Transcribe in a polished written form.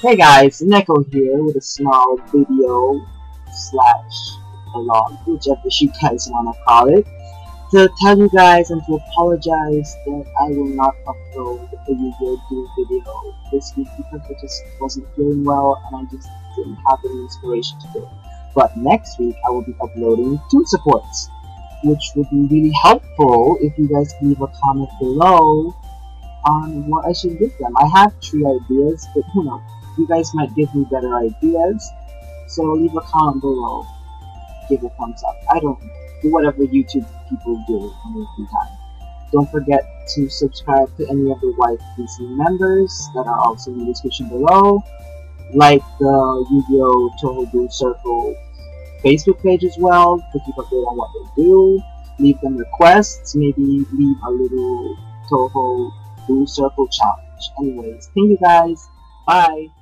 Hey guys, Neko here with a small video slash vlog, whichever you guys wanna call it, to tell you guys and to apologize that I will not upload a Yu-Gi-Oh! Video this week because I just wasn't feeling well and I just didn't have any inspiration to do it. But next week I will be uploading two supports, which would be really helpful if you guys can leave a comment below on what I should give them. I have three ideas, but you know, you guys might give me better ideas, so leave a comment below, give a thumbs up, I don't know, do whatever YouTube people do in their free time. Don't forget to subscribe to any of the YPC members that are also in the description below, like the Yu-Gi-Oh! Toho Blue Circle Facebook page as well, to keep updated on what they do, leave them requests, maybe leave a little Toho Blue Circle challenge. Anyways, thank you guys, bye!